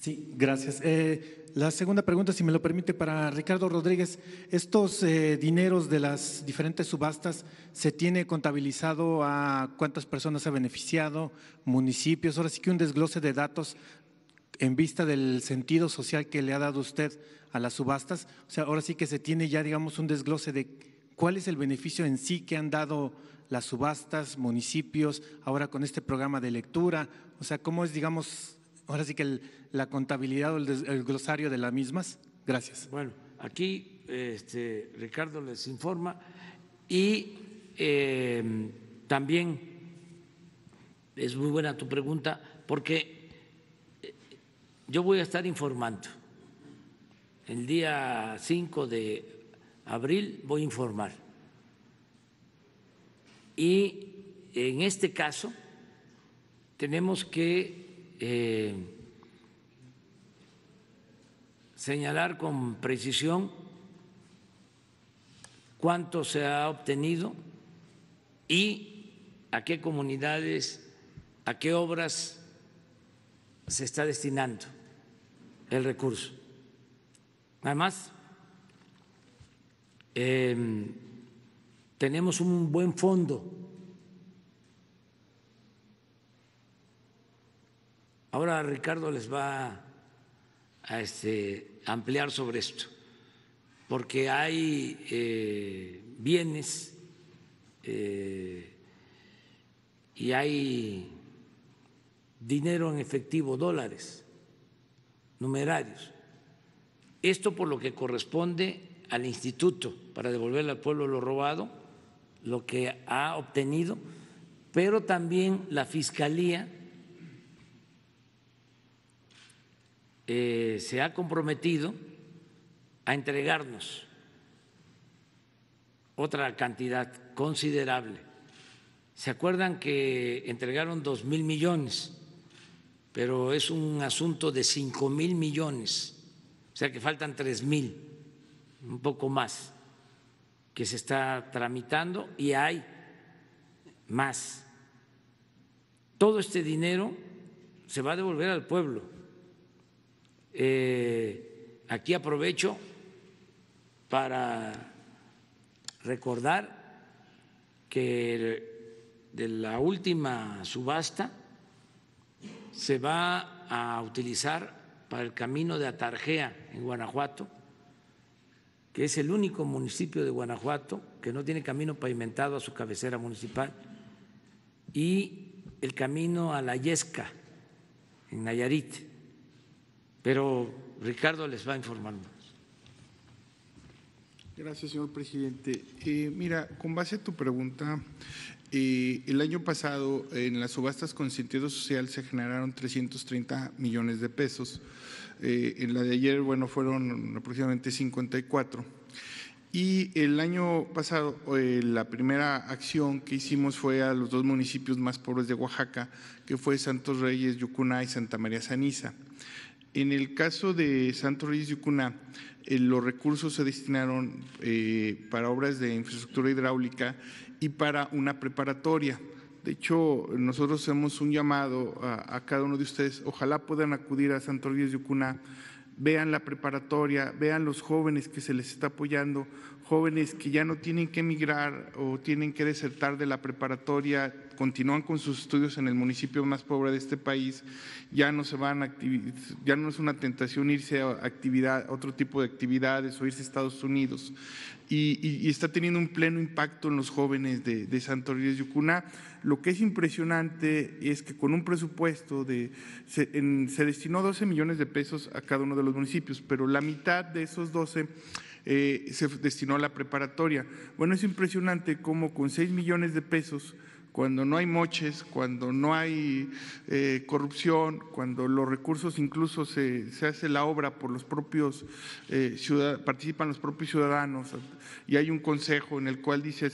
Sí, gracias. La segunda pregunta, si me lo permite, para Ricardo Rodríguez. ¿Estos dineros de las diferentes subastas se tiene contabilizado a cuántas personas ha beneficiado, municipios? Ahora sí que un desglose de datos en vista del sentido social que le ha dado usted a las subastas. O sea, ahora sí que se tiene ya, digamos, un desglose de cuál es el beneficio en sí que han dado las subastas, municipios, ahora con este programa de lectura. O sea, ¿cómo es, digamos… Ahora sí que la contabilidad o el glosario de las mismas. Gracias. Bueno, aquí Ricardo les informa y también es muy buena tu pregunta porque yo voy a estar informando. El día 5 de abril voy a informar. Y en este caso tenemos que… señalar con precisión cuánto se ha obtenido y a qué comunidades, a qué obras se está destinando el recurso. Además, tenemos un buen fondo. Ahora Ricardo les va a ampliar sobre esto, porque hay bienes y hay dinero en efectivo, dólares, numerarios. Esto por lo que corresponde al instituto para devolverle al pueblo lo robado, lo que ha obtenido, pero también la Fiscalía se ha comprometido a entregarnos otra cantidad considerable. ¿Se acuerdan que entregaron 2,000 millones? Pero es un asunto de 5,000 millones, o sea que faltan 3,000, un poco más, que se está tramitando y hay más. Todo este dinero se va a devolver al pueblo. Aquí aprovecho para recordar que de la última subasta se va a utilizar para el camino de Atarjea en Guanajuato, que es el único municipio de Guanajuato que no tiene camino pavimentado a su cabecera municipal, y el camino a La Yesca en Nayarit. Pero Ricardo les va a informar más. Gracias, señor presidente. Mira, con base a tu pregunta, el año pasado en las subastas con sentido social se generaron 330 millones de pesos. En la de ayer, bueno, fueron aproximadamente 54. Y el año pasado la primera acción que hicimos fue a los dos municipios más pobres de Oaxaca, que fue Santos Reyes Yucuná y Santa María Zaniza. En el caso de Santos Reyes Yucuná, los recursos se destinaron para obras de infraestructura hidráulica y para una preparatoria. De hecho, nosotros hacemos un llamado a cada uno de ustedes, ojalá puedan acudir a Santos Reyes Yucuná, vean la preparatoria, vean los jóvenes que se les está apoyando, jóvenes que ya no tienen que emigrar o tienen que desertar de la preparatoria, continúan con sus estudios en el municipio más pobre de este país, ya no se van a, ya no es una tentación irse a actividad, otro tipo de actividades o irse a Estados Unidos. Y está teniendo un pleno impacto en los jóvenes de Santos Reyes Yucuná. Lo que es impresionante es que con un presupuesto se destinó 12 millones de pesos a cada uno de los municipios, pero la mitad de esos 12 se destinó a la preparatoria. Bueno, es impresionante cómo con 6 millones de pesos, cuando no hay moches, cuando no hay corrupción, cuando los recursos incluso se hace la obra por los propios ciudadanos, participan los propios ciudadanos y hay un consejo en el cual dice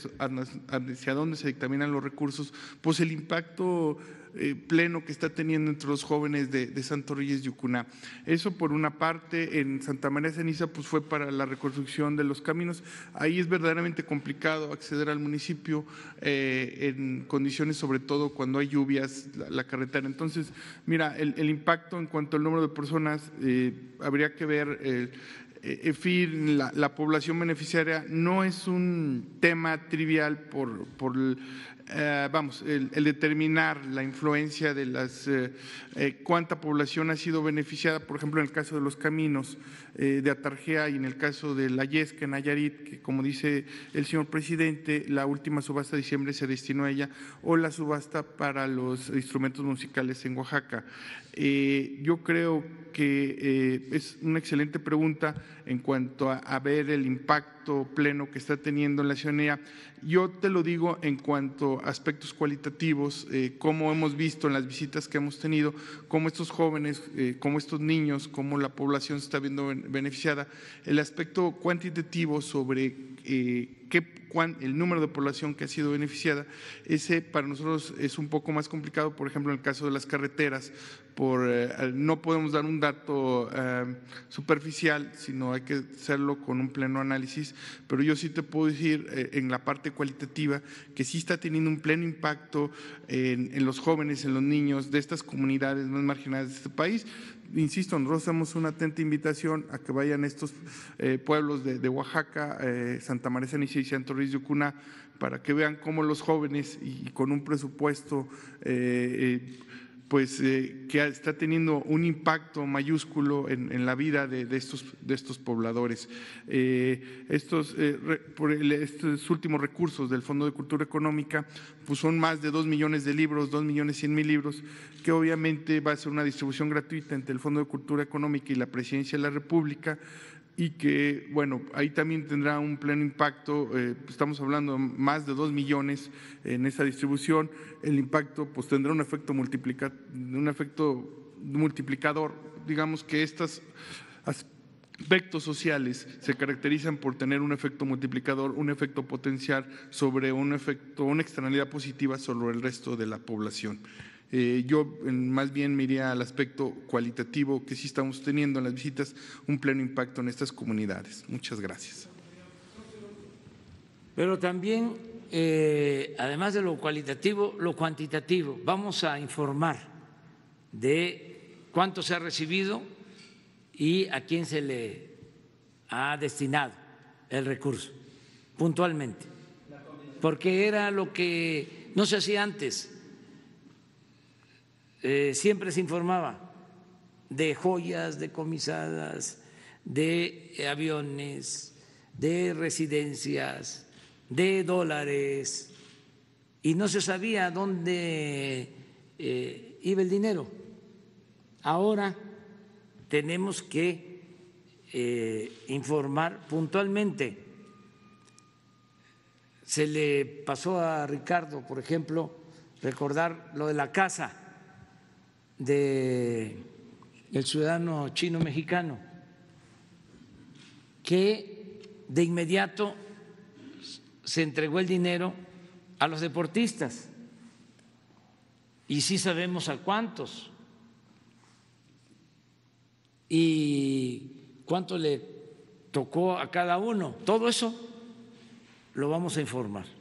hacia dónde se dictaminan los recursos, pues el impacto pleno que está teniendo entre los jóvenes de Santos Reyes Yucuná. Eso por una parte. En Santa María Zaniza pues fue para la reconstrucción de los caminos. Ahí es verdaderamente complicado acceder al municipio en condiciones, sobre todo cuando hay lluvias, la carretera. Entonces, mira, el impacto en cuanto al número de personas, habría que ver… En fin, la población beneficiaria no es un tema trivial por el determinar la influencia de las cuánta población ha sido beneficiada, por ejemplo, en el caso de los caminos de Atarjea y en el caso de La Yesca en Nayarit, que como dice el señor presidente, la última subasta de diciembre se destinó a ella, o la subasta para los instrumentos musicales en Oaxaca. Yo creo que es una excelente pregunta en cuanto a ver el impacto pleno que está teniendo en la ciudadanía. Yo te lo digo en cuanto a aspectos cualitativos, cómo hemos visto en las visitas que hemos tenido, cómo estos jóvenes, cómo estos niños, cómo la población se está viendo beneficiada. El aspecto cuantitativo sobre el número de población que ha sido beneficiada, ese para nosotros es un poco más complicado, por ejemplo, en el caso de las carreteras, no podemos dar un dato superficial, sino hay que hacerlo con un pleno análisis, pero yo sí te puedo decir en la parte cualitativa que sí está teniendo un pleno impacto en los jóvenes, en los niños de estas comunidades más marginadas de este país. Insisto, nosotros hacemos una atenta invitación a que vayan estos pueblos de Oaxaca, Santa María Zaniza y Santos Reyes Yucuná, para que vean cómo los jóvenes y con un presupuesto que está teniendo un impacto mayúsculo en la vida de estos pobladores. Estos últimos recursos del Fondo de Cultura Económica pues son más de 2 millones de libros, 2.100.000 libros, que obviamente va a ser una distribución gratuita entre el Fondo de Cultura Económica y la Presidencia de la República, y que, bueno, ahí también tendrá un pleno impacto. Estamos hablando de más de 2 millones en esa distribución. El impacto pues tendrá un efecto multiplicador. Digamos que estos aspectos sociales se caracterizan por tener un efecto multiplicador, un efecto potencial sobre una externalidad positiva sobre el resto de la población. Yo más bien me iría al aspecto cualitativo, que sí estamos teniendo en las visitas un pleno impacto en estas comunidades. Muchas gracias. Pero también, además de lo cualitativo, lo cuantitativo. Vamos a informar de cuánto se ha recibido y a quién se le ha destinado el recurso, puntualmente, porque era lo que no se hacía antes. Siempre se informaba de joyas decomisadas, de aviones, de residencias, de dólares, y no se sabía dónde iba el dinero. Ahora tenemos que informar puntualmente. Se le pasó a Ricardo, por ejemplo, recordar lo de la casa del ciudadano chino-mexicano, que de inmediato se entregó el dinero a los deportistas, y sí sabemos a cuántos y cuánto le tocó a cada uno. Todo eso lo vamos a informar.